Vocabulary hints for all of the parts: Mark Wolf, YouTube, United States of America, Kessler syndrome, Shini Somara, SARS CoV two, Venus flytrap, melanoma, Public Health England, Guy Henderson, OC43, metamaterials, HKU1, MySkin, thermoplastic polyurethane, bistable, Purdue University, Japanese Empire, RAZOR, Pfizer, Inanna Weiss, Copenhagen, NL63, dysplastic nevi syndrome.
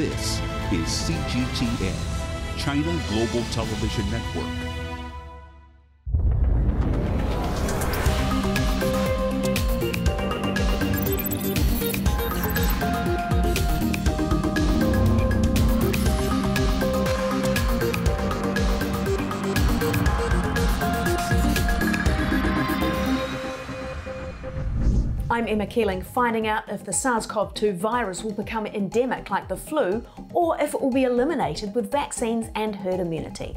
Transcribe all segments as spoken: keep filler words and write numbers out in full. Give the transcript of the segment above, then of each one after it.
This is C G T N, China Global Television Network. I'm Emma Keeling. Finding out if the SARS CoV two virus will become endemic like the flu, or if it will be eliminated with vaccines and herd immunity.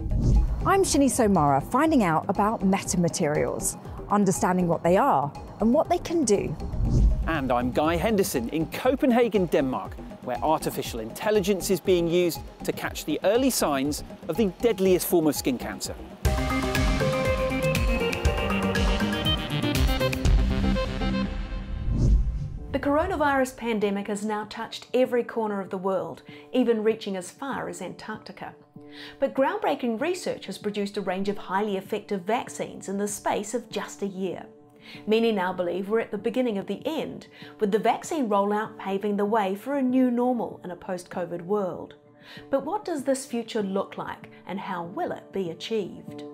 I'm Shini Somara, finding out about metamaterials, understanding what they are and what they can do. And I'm Guy Henderson in Copenhagen, Denmark, where artificial intelligence is being used to catch the early signs of the deadliest form of skin cancer. The coronavirus pandemic has now touched every corner of the world, even reaching as far as Antarctica. But groundbreaking research has produced a range of highly effective vaccines in the space of just a year. Many now believe we're at the beginning of the end, with the vaccine rollout paving the way for a new normal in a post-COVID world. But what does this future look like, and how will it be achieved?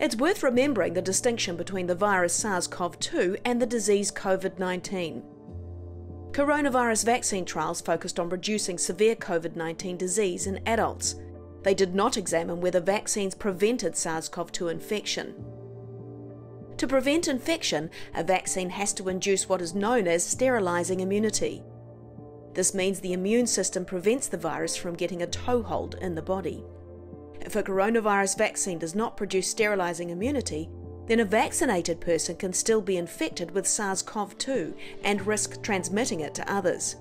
It's worth remembering the distinction between the virus SARS CoV two and the disease COVID nineteen. Coronavirus vaccine trials focused on reducing severe COVID nineteen disease in adults. They did not examine whether vaccines prevented SARS CoV two infection. To prevent infection, a vaccine has to induce what is known as sterilizing immunity. This means the immune system prevents the virus from getting a toehold in the body. If a coronavirus vaccine does not produce sterilizing immunity, then a vaccinated person can still be infected with SARS CoV two and risk transmitting it to others.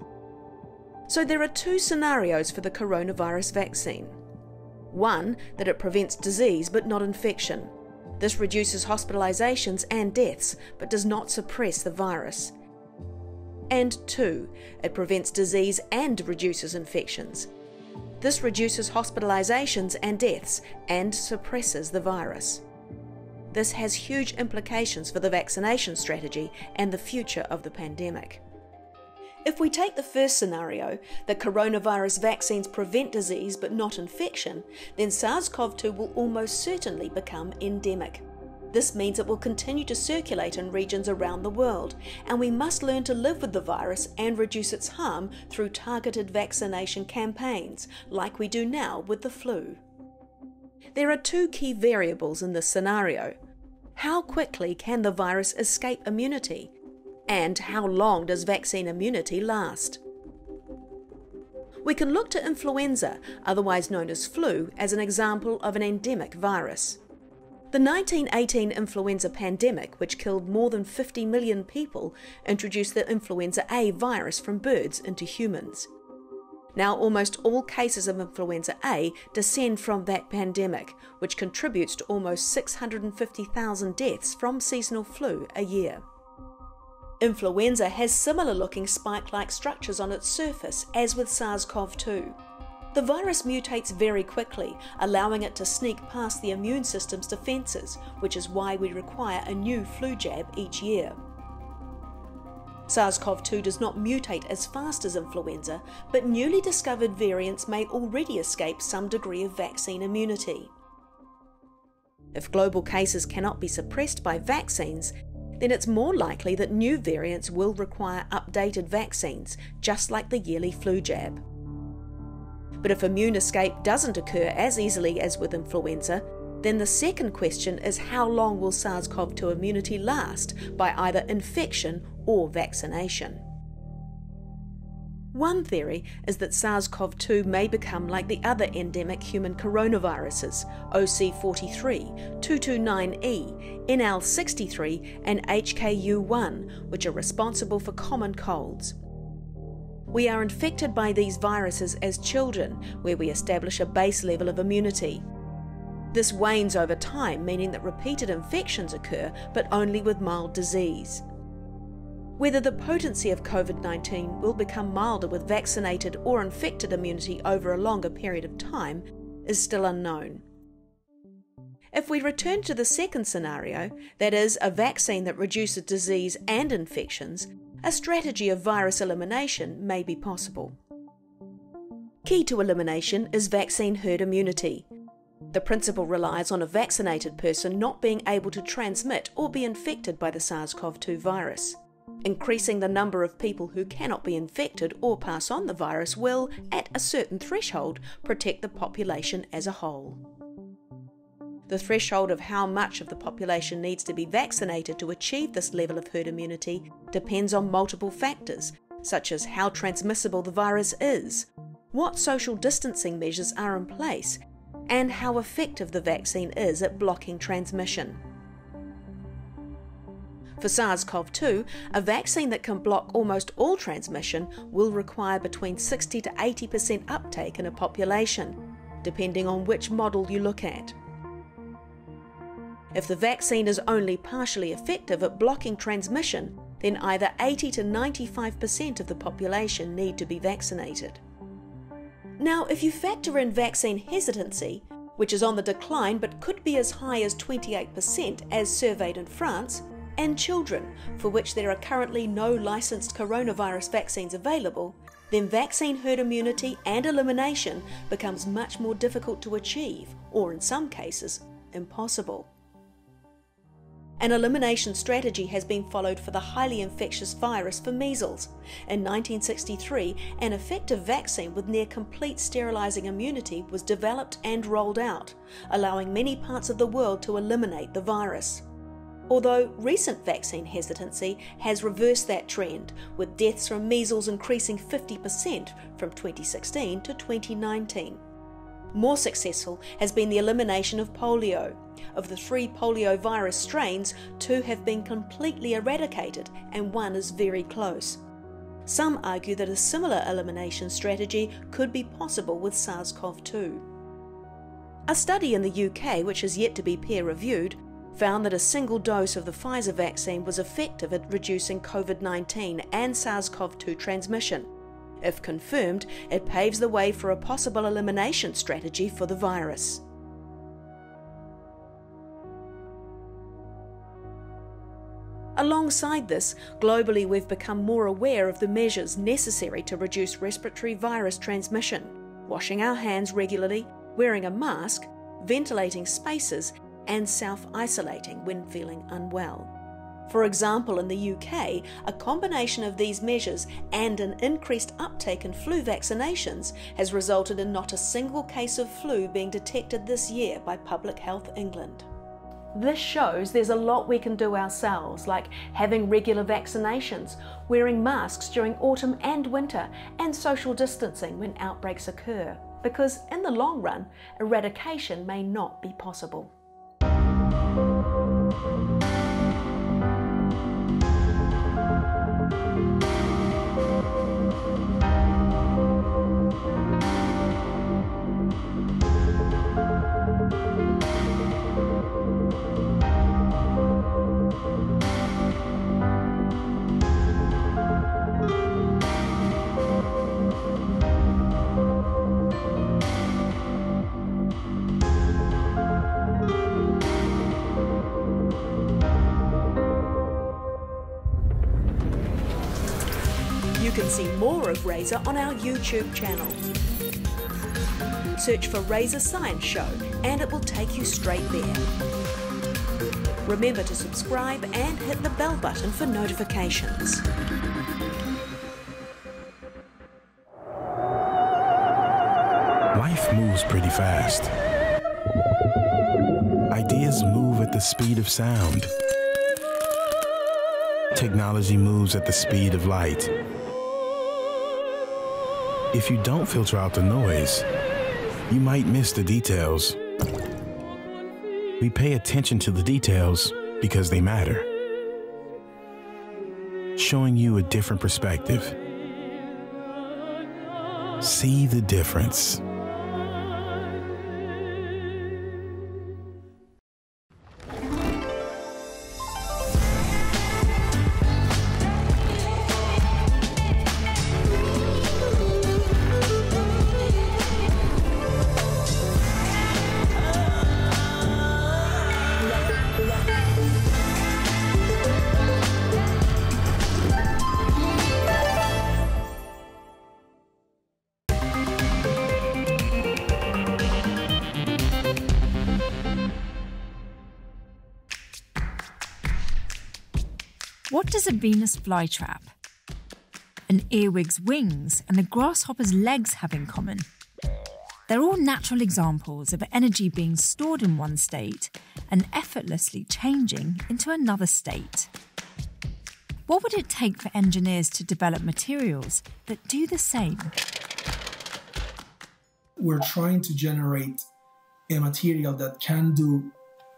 So there are two scenarios for the coronavirus vaccine. One, that it prevents disease but not infection. This reduces hospitalizations and deaths but does not suppress the virus. And two, it prevents disease and reduces infections. This reduces hospitalizations and deaths and suppresses the virus. This has huge implications for the vaccination strategy and the future of the pandemic. If we take the first scenario, that coronavirus vaccines prevent disease but not infection, then SARS CoV two will almost certainly become endemic. This means it will continue to circulate in regions around the world, and we must learn to live with the virus and reduce its harm through targeted vaccination campaigns, like we do now with the flu. There are two key variables in this scenario. How quickly can the virus escape immunity? And how long does vaccine immunity last? We can look to influenza, otherwise known as flu, as an example of an endemic virus. The nineteen eighteen influenza pandemic, which killed more than fifty million people, introduced the influenza A virus from birds into humans. Now almost all cases of influenza A descend from that pandemic, which contributes to almost six hundred fifty thousand deaths from seasonal flu a year. Influenza has similar-looking spike-like structures on its surface as with SARS CoV two. The virus mutates very quickly, allowing it to sneak past the immune system's defences, which is why we require a new flu jab each year. SARS CoV two does not mutate as fast as influenza, but newly discovered variants may already escape some degree of vaccine immunity. If global cases cannot be suppressed by vaccines, then it's more likely that new variants will require updated vaccines, just like the yearly flu jab. But if immune escape doesn't occur as easily as with influenza, then the second question is how long will SARS CoV two immunity last by either infection or vaccination? One theory is that SARS CoV two may become like the other endemic human coronaviruses, O C forty-three, two two nine E, N L sixty-three and H K U one, which are responsible for common colds. We are infected by these viruses as children, where we establish a base level of immunity. This wanes over time, meaning that repeated infections occur, but only with mild disease. Whether the potency of COVID nineteen will become milder with vaccinated or infected immunity over a longer period of time is still unknown. If we return to the second scenario, that is, a vaccine that reduces disease and infections, a strategy of virus elimination may be possible. Key to elimination is vaccine herd immunity. The principle relies on a vaccinated person not being able to transmit or be infected by the SARS CoV two virus. Increasing the number of people who cannot be infected or pass on the virus will, at a certain threshold, protect the population as a whole. The threshold of how much of the population needs to be vaccinated to achieve this level of herd immunity depends on multiple factors, such as how transmissible the virus is, what social distancing measures are in place, and how effective the vaccine is at blocking transmission. For SARS CoV two, a vaccine that can block almost all transmission will require between sixty to eighty percent uptake in a population, depending on which model you look at. If the vaccine is only partially effective at blocking transmission, then either eighty to ninety-five percent of the population need to be vaccinated. Now, if you factor in vaccine hesitancy, which is on the decline but could be as high as twenty-eight percent as surveyed in France, and children, for which there are currently no licensed coronavirus vaccines available, then vaccine herd immunity and elimination becomes much more difficult to achieve, or in some cases, impossible. An elimination strategy has been followed for the highly infectious virus for measles. In nineteen sixty-three, an effective vaccine with near complete sterilizing immunity was developed and rolled out, allowing many parts of the world to eliminate the virus. Although recent vaccine hesitancy has reversed that trend, with deaths from measles increasing fifty percent from twenty sixteen to twenty nineteen. More successful has been the elimination of polio. Of the three polio virus strains, two have been completely eradicated and one is very close. Some argue that a similar elimination strategy could be possible with SARS CoV two. A study in the U K, which is yet to be peer-reviewed, found that a single dose of the Pfizer vaccine was effective at reducing COVID nineteen and SARS CoV two transmission. If confirmed, it paves the way for a possible elimination strategy for the virus. Alongside this, globally we've become more aware of the measures necessary to reduce respiratory virus transmission: washing our hands regularly, wearing a mask, ventilating spaces, and self-isolating when feeling unwell. For example, in the U K, a combination of these measures and an increased uptake in flu vaccinations has resulted in not a single case of flu being detected this year by Public Health England. This shows there's a lot we can do ourselves, like having regular vaccinations, wearing masks during autumn and winter, and social distancing when outbreaks occur, because in the long run, eradication may not be possible. See more of Razor on our YouTube channel. Search for Razor Science Show and it will take you straight there. Remember to subscribe and hit the bell button for notifications. Life moves pretty fast. Ideas move at the speed of sound. Technology moves at the speed of light. If you don't filter out the noise, you might miss the details. We pay attention to the details because they matter. Showing you a different perspective. See the difference. What does a Venus flytrap, an earwig's wings, and a grasshopper's legs have in common? They're all natural examples of energy being stored in one state and effortlessly changing into another state. What would it take for engineers to develop materials that do the same? We're trying to generate a material that can do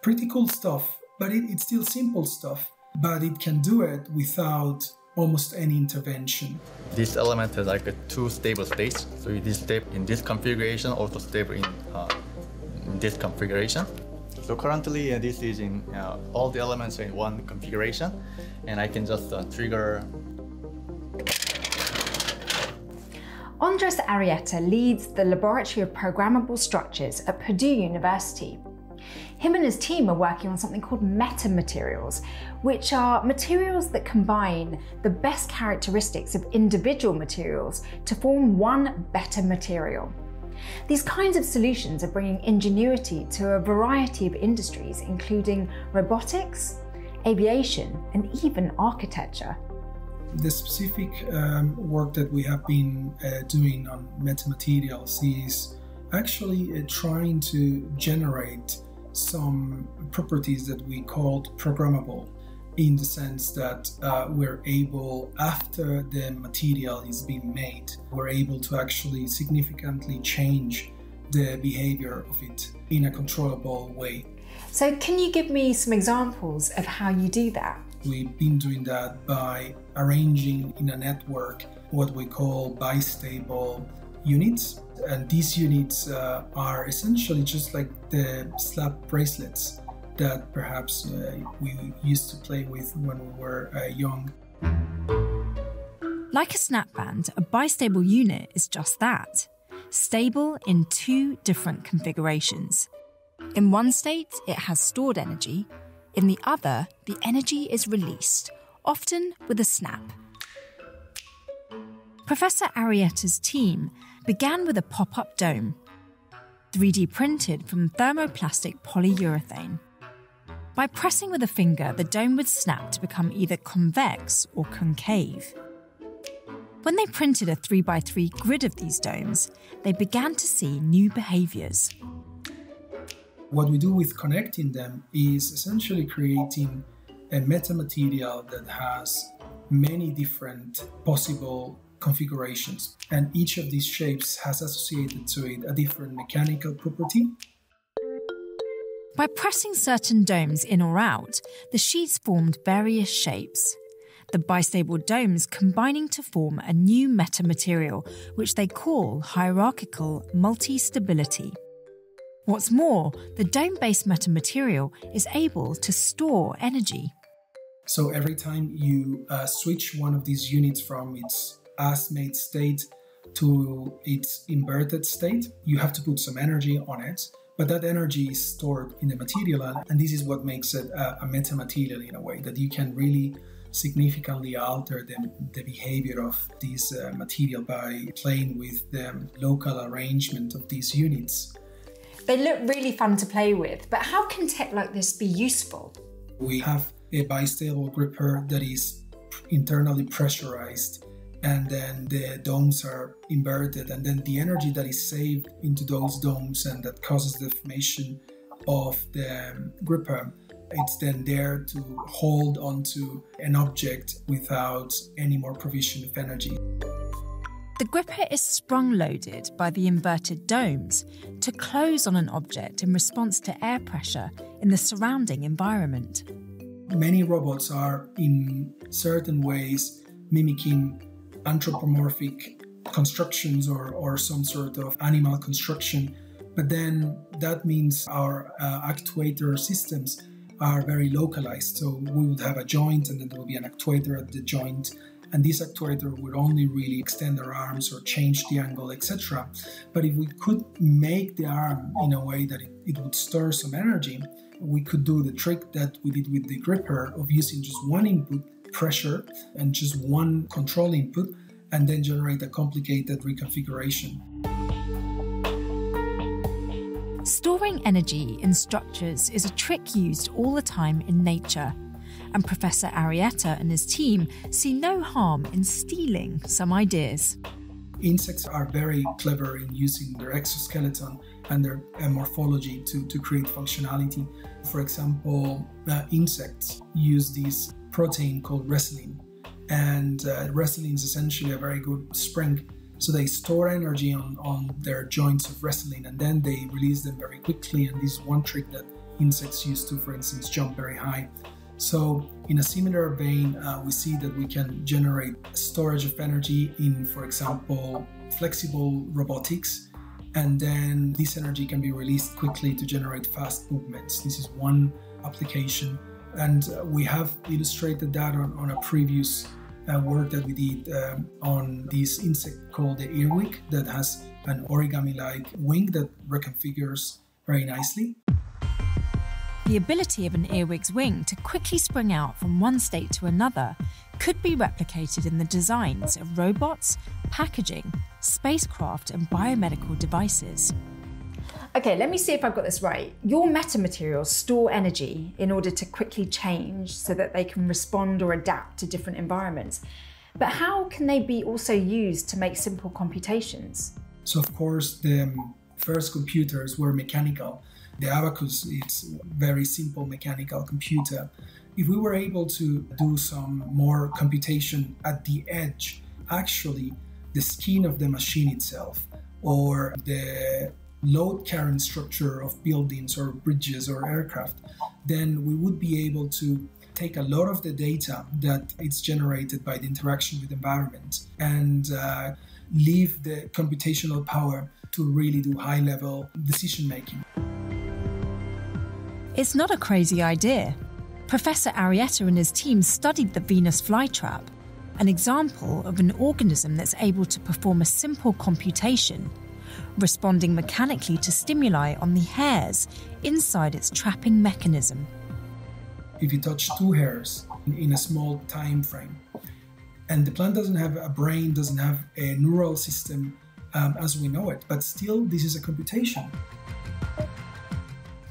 pretty cool stuff, but it, it's still simple stuff, but it can do it without almost any intervention. This element has like a two stable states. So it is stable in this configuration, also stable in, uh, in this configuration. So currently uh, this is in uh, all the elements in one configuration, and I can just uh, trigger. Andres Arrieta leads the Laboratory of Programmable Structures at Purdue University. Him and his team are working on something called metamaterials, which are materials that combine the best characteristics of individual materials to form one better material. These kinds of solutions are bringing ingenuity to a variety of industries, including robotics, aviation, and even architecture. The specific um, work that we have been uh, doing on metamaterials is actually uh, trying to generate some properties that we called programmable, in the sense that uh, we're able, after the material is being made, we're able to actually significantly change the behavior of it in a controllable way. So can you give me some examples of how you do that? We've been doing that by arranging in a network what we call bistable units. And these units uh, are essentially just like the slab bracelets that perhaps uh, we used to play with when we were uh, young. Like a snapband, a bistable unit is just that, stable in two different configurations. In one state, it has stored energy. In the other, the energy is released, often with a snap. Professor Arrieta's team began with a pop-up dome, three D printed from thermoplastic polyurethane. By pressing with a finger, the dome would snap to become either convex or concave. When they printed a three by three grid of these domes, they began to see new behaviours. What we do with connecting them is essentially creating a metamaterial that has many different possible configurations, and each of these shapes has associated to it a different mechanical property. By pressing certain domes in or out, the sheets formed various shapes, the bistable domes combining to form a new metamaterial, which they call hierarchical multi-stability. What's more, the dome-based metamaterial is able to store energy. So every time you uh, switch one of these units from its as-made state to its inverted state, you have to put some energy on it, but that energy is stored in the material, and this is what makes it a, a metamaterial in a way, that you can really significantly alter the, the behavior of this uh, material by playing with the local arrangement of these units. They look really fun to play with, but how can tech like this be useful? We have a bistable gripper that is internally pressurized, and then the domes are inverted, and then the energy that is saved into those domes and that causes the formation of the gripper, it's then there to hold onto an object without any more provision of energy. The gripper is sprung-loaded by the inverted domes to close on an object in response to air pressure in the surrounding environment. Many robots are, in certain ways, mimicking anthropomorphic constructions or, or some sort of animal construction, but then that means our uh, actuator systems are very localized. So we would have a joint, and then there would be an actuator at the joint, and this actuator would only really extend our arms or change the angle, et cetera. But if we could make the arm in a way that it, it would store some energy, we could do the trick that we did with the gripper of using just one input, pressure, and just one control input, and then generate a complicated reconfiguration. Storing energy in structures is a trick used all the time in nature, and Professor Arrieta and his team see no harm in stealing some ideas. Insects are very clever in using their exoskeleton and their uh, morphology to, to create functionality. For example, uh, insects use this protein called resin, and uh, resin is essentially a very good spring. So they store energy on, on their joints of resin, and then they release them very quickly. And this is one trick that insects use to, for instance, jump very high. So in a similar vein, uh, we see that we can generate storage of energy in, for example, flexible robotics, and then this energy can be released quickly to generate fast movements. This is one application, and uh, we have illustrated that on, on a previous uh, work that we did uh, on this insect called the earwig, that has an origami-like wing that reconfigures very nicely. The ability of an earwig's wing to quickly spring out from one state to another could be replicated in the designs of robots, packaging, spacecraft, and biomedical devices. Okay, let me see if I've got this right. Your metamaterials store energy in order to quickly change so that they can respond or adapt to different environments. But how can they be also used to make simple computations? So, of course, the first computers were mechanical. The abacus, it's a very simple mechanical computer. If we were able to do some more computation at the edge, actually the skin of the machine itself, or the load-carrying structure of buildings or bridges or aircraft, then we would be able to take a lot of the data that is generated by the interaction with the environment and uh, leave the computational power to really do high-level decision-making. It's not a crazy idea. Professor Arrieta and his team studied the Venus flytrap, an example of an organism that's able to perform a simple computation, responding mechanically to stimuli on the hairs inside its trapping mechanism. If you touch two hairs in a small time frame, and the plant doesn't have a brain, doesn't have a neural system um, as we know it, but still this is a computation.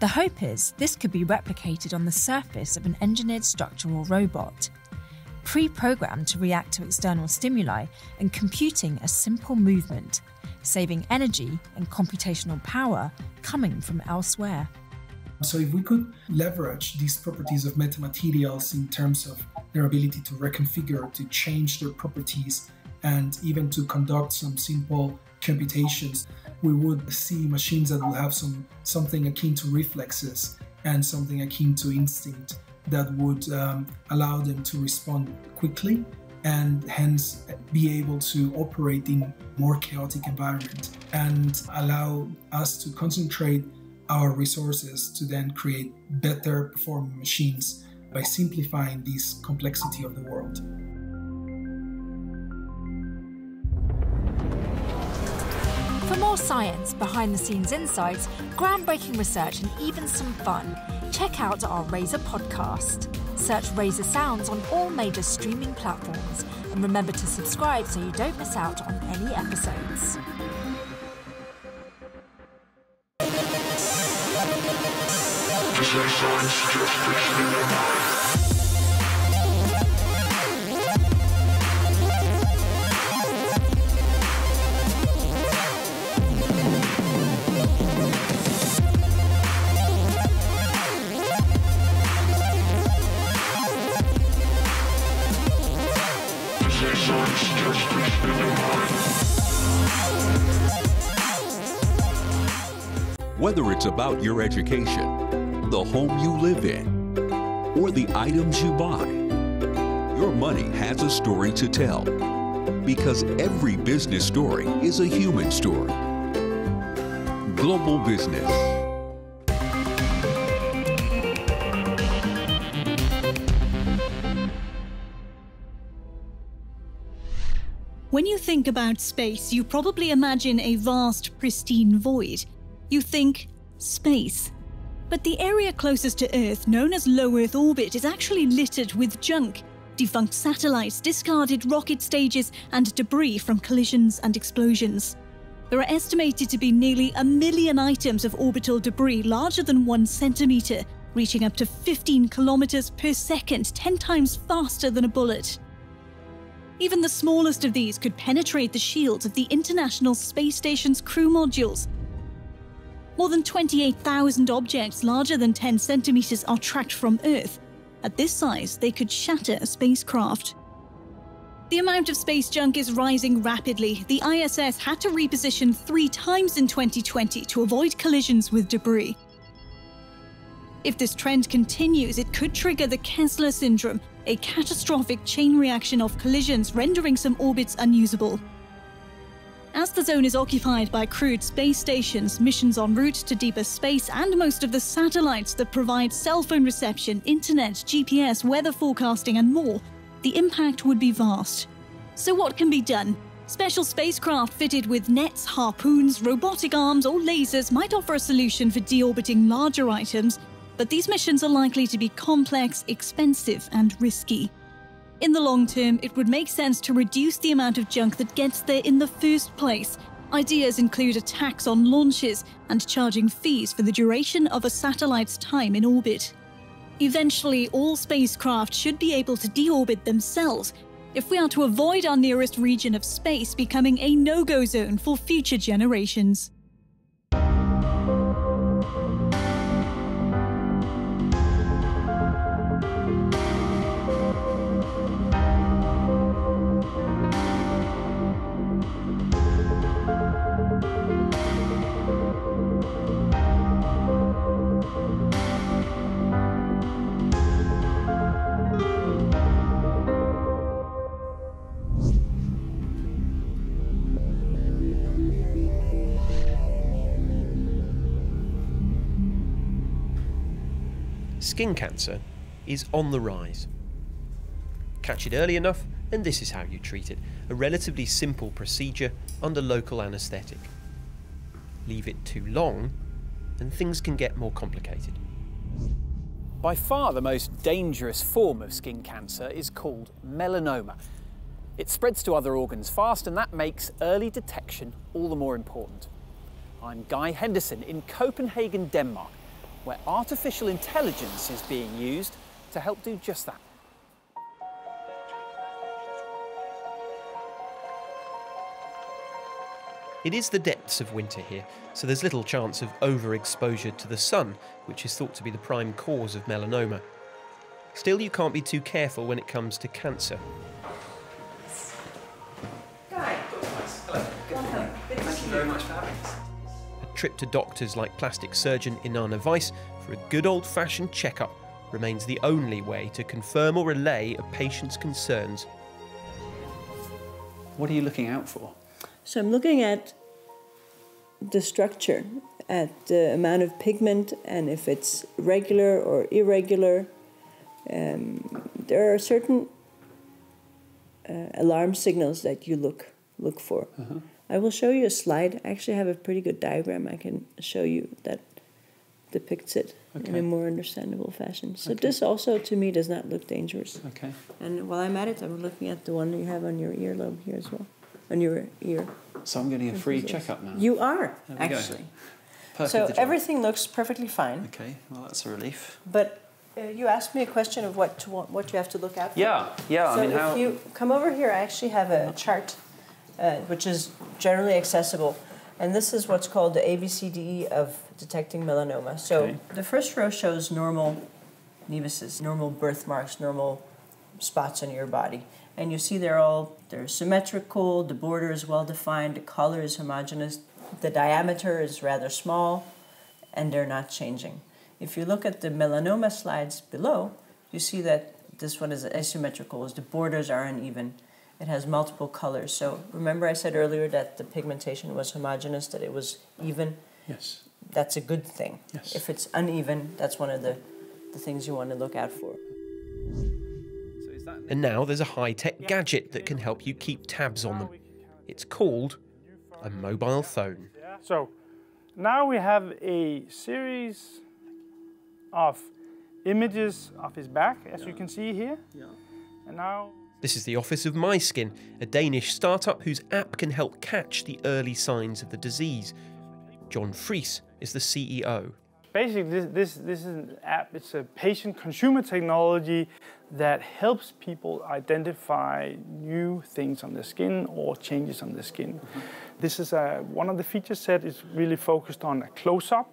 The hope is this could be replicated on the surface of an engineered structure or robot, pre-programmed to react to external stimuli and computing a simple movement, saving energy and computational power coming from elsewhere. So if we could leverage these properties of metamaterials in terms of their ability to reconfigure, to change their properties, and even to conduct some simple computations, we would see machines that will have some something akin to reflexes and something akin to instinct that would um, allow them to respond quickly and hence be able to operate in more chaotic environment and allow us to concentrate our resources to then create better performing machines by simplifying this complexity of the world. For more science, behind-the-scenes insights, groundbreaking research and even some fun, check out our Razor podcast. Search Razor Sounds on all major streaming platforms and remember to subscribe so you don't miss out on any episodes. Whether it's about your education, the home you live in, or the items you buy, your money has a story to tell, because every business story is a human story. Global Business. When you think about space, you probably imagine a vast, pristine void. You think space. But the area closest to Earth, known as low Earth orbit, is actually littered with junk, defunct satellites, discarded rocket stages, and debris from collisions and explosions. There are estimated to be nearly a million items of orbital debris larger than one centimetre, reaching up to fifteen kilometers per second, ten times faster than a bullet. Even the smallest of these could penetrate the shields of the International Space Station's crew modules. More than twenty-eight thousand objects larger than ten centimeters are tracked from Earth. At this size, they could shatter a spacecraft. The amount of space junk is rising rapidly. The I S S had to reposition three times in twenty twenty to avoid collisions with debris. If this trend continues, it could trigger the Kessler syndrome, a catastrophic chain reaction of collisions, rendering some orbits unusable. As the zone is occupied by crewed space stations, missions en route to deeper space, and most of the satellites that provide cell phone reception, internet, G P S, weather forecasting, and more, the impact would be vast. So what can be done? Special spacecraft fitted with nets, harpoons, robotic arms, or lasers might offer a solution for deorbiting larger items, but these missions are likely to be complex, expensive, and risky. In the long term, it would make sense to reduce the amount of junk that gets there in the first place. Ideas include a tax on launches and charging fees for the duration of a satellite's time in orbit. Eventually, all spacecraft should be able to deorbit themselves if we are to avoid our nearest region of space becoming a no-go zone for future generations. Skin cancer is on the rise. Catch it early enough, and this is how you treat it. A relatively simple procedure under local anaesthetic. Leave it too long, and things can get more complicated. By far the most dangerous form of skin cancer is called melanoma. It spreads to other organs fast, and that makes early detection all the more important. I'm Guy Henderson in Copenhagen, Denmark, where artificial intelligence is being used to help do just that. It is the depths of winter here, so there's little chance of overexposure to the sun, which is thought to be the prime cause of melanoma. Still, you can't be too careful when it comes to cancer. Guy. Hello. Good morning. Thank you very much for having us. Trip to doctors like plastic surgeon Inanna Weiss for a good old-fashioned checkup remains the only way to confirm or allay a patient's concerns. What are you looking out for? So I'm looking at the structure, at the amount of pigment and if it's regular or irregular. Um, there are certain uh, alarm signals that you look, look for. Uh-huh. I will show you a slide. I actually have a pretty good diagram I can show you that depicts it okay. in a more understandable fashion. So okay. this also, to me, does not look dangerous. Okay. And while I'm at it, I'm looking at the one you have on your earlobe here as well, on your ear. So I'm getting a free checkup now? You are, actually. So everything looks perfectly fine. Okay, well, that's a relief. But uh, you asked me a question of what, to want, what you have to look out for. Yeah, yeah. So I mean, if how... you come over here, I actually have a chart Uh, which is generally accessible. And this is what's called the A B C D E of detecting melanoma. So okay. the first row shows normal nevuses, normal birthmarks, normal spots on your body. And you see they're all they're symmetrical, the border is well-defined, the color is homogeneous, the diameter is rather small, and they're not changing. If you look at the melanoma slides below, you see that this one is asymmetrical, as the borders are uneven. It has multiple colors. So remember I said earlier that the pigmentation was homogeneous, that it was even? Yes. That's a good thing. Yes. If it's uneven, that's one of the, the things you want to look out for. And now there's a high-tech gadget that can help you keep tabs on them. It's called a mobile phone. So now we have a series of images of his back, as yeah. you can see here. Yeah. And now... This is the office of MySkin, a Danish startup whose app can help catch the early signs of the disease. John Fries is the C E O. basically this, this, this is an app, it's a patient consumer technology that helps people identify new things on their skin or changes on their skin. Mm-hmm. This is a, one of the feature set is really focused on a close-up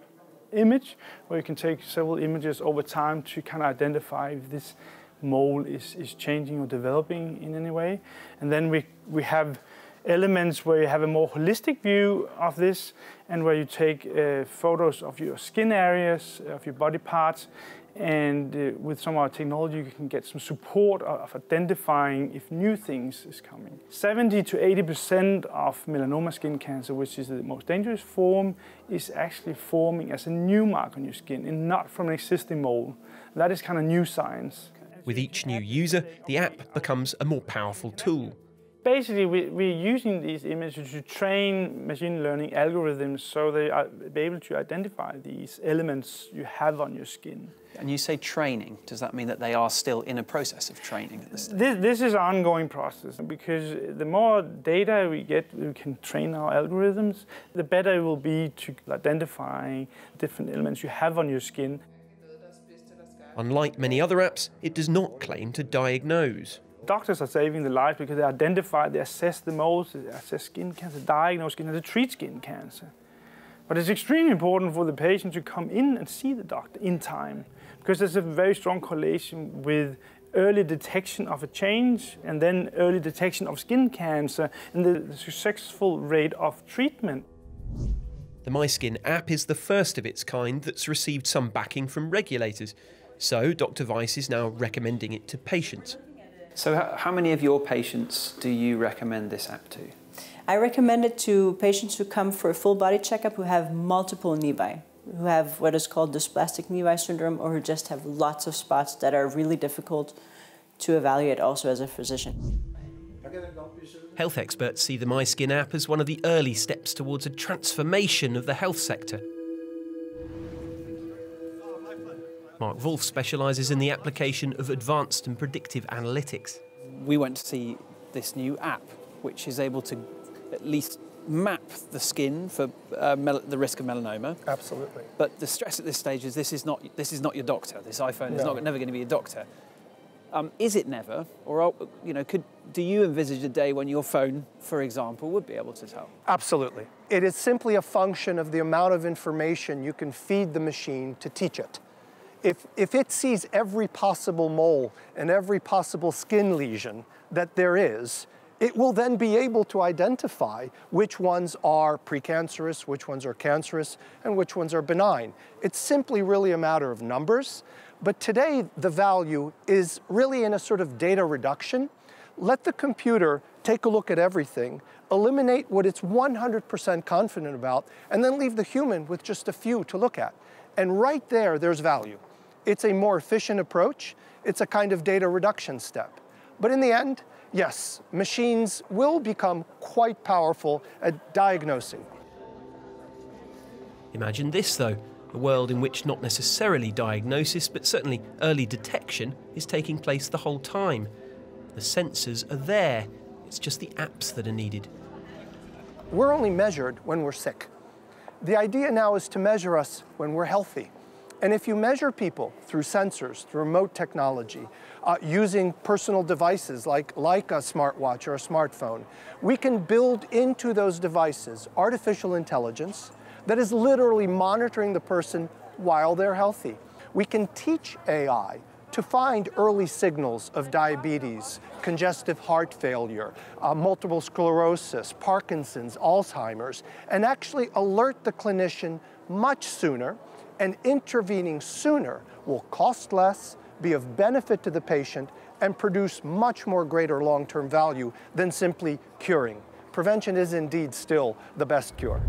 image, where you can take several images over time to kind of identify if this mole is, is changing or developing in any way. And then we, we have elements where you have a more holistic view of this, and where you take uh, photos of your skin areas, of your body parts, and uh, with some of our technology you can get some support of identifying if new things is coming. seventy to eighty percent of melanoma skin cancer, which is the most dangerous form, is actually forming as a new mark on your skin and not from an existing mole. That is kind of new science. With each new user, the app becomes a more powerful tool. Basically, we, we're using these images to train machine learning algorithms so they are able to identify these elements you have on your skin. And you say training. Does that mean that they are still in a process of training at this stage? This, this is an ongoing process, because the more data we get, we can train our algorithms, the better it will be to identify different elements you have on your skin. Unlike many other apps, it does not claim to diagnose. Doctors are saving their lives because they identify, they assess the moles, they assess skin cancer, diagnose skin cancer, treat skin cancer. But it's extremely important for the patient to come in and see the doctor in time, because there's a very strong correlation with early detection of a change and then early detection of skin cancer and the successful rate of treatment. The MySkin app is the first of its kind that's received some backing from regulators, so Doctor Weiss is now recommending it to patients. So how many of your patients do you recommend this app to? I recommend it to patients who come for a full body checkup who have multiple nevi, who have what is called dysplastic nevi syndrome, or who just have lots of spots that are really difficult to evaluate also as a physician. Health experts see the MySkin app as one of the early steps towards a transformation of the health sector. Mark Wolf specialises in the application of advanced and predictive analytics. We went to see this new app, which is able to at least map the skin for uh, the risk of melanoma. Absolutely. But the stress at this stage is this is not, this is not your doctor. This iPhone is no. not, never going to be your doctor. Um, is it never? Or you know, could, do you envisage a day when your phone, for example, would be able to tell? Absolutely. It is simply a function of the amount of information you can feed the machine to teach it. If, if it sees every possible mole and every possible skin lesion that there is, it will then be able to identify which ones are precancerous, which ones are cancerous, and which ones are benign. It's simply really a matter of numbers. But today, the value is really in a sort of data reduction. Let the computer take a look at everything, eliminate what it's one hundred percent confident about, and then leave the human with just a few to look at. And right there, there's value. It's a more efficient approach. It's a kind of data reduction step. But in the end, yes, machines will become quite powerful at diagnosing. Imagine this, though, a world in which not necessarily diagnosis, but certainly early detection is taking place the whole time. The sensors are there. It's just the apps that are needed. We're only measured when we're sick. The idea now is to measure us when we're healthy. And if you measure people through sensors, through remote technology, uh, using personal devices like, like a smartwatch or a smartphone, we can build into those devices artificial intelligence that is literally monitoring the person while they're healthy. We can teach A I to find early signals of diabetes, congestive heart failure, uh, multiple sclerosis, Parkinson's, Alzheimer's, and actually alert the clinician much sooner, and intervening sooner will cost less, be of benefit to the patient, and produce much more greater long-term value than simply curing. Prevention is indeed still the best cure.